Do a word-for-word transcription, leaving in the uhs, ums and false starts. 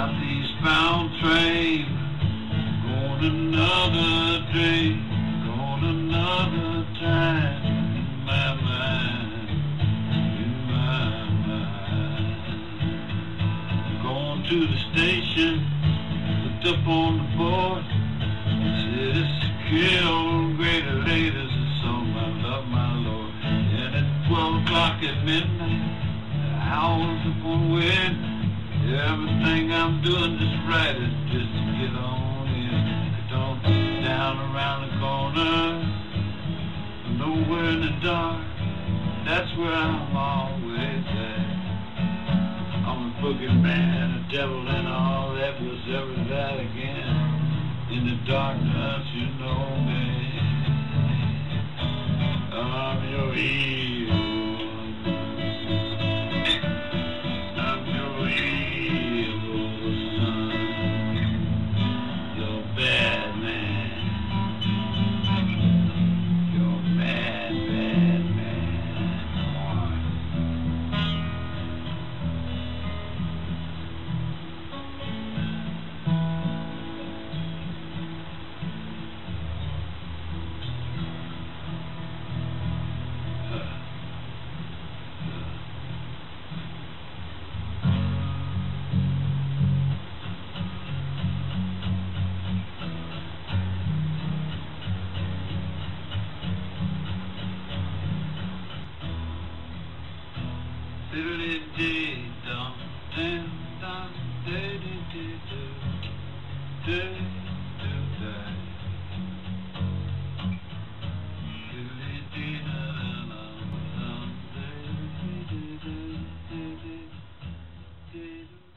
got the East Bound Train, going another day, going another time, in my mind, in my mind. Going to the station, looked up on the board, said it's killed, greater ladies, and so I love my Lord. And at twelve o'clock at midnight, the hours upon wind, everything I'm doing just right is just to get on in. I don't sit down around the corner, nowhere in the dark, that's where I'm always at. I'm a boogeyman, a devil, and all that was ever that again. In the darkness, you know me, I'm your evil. Did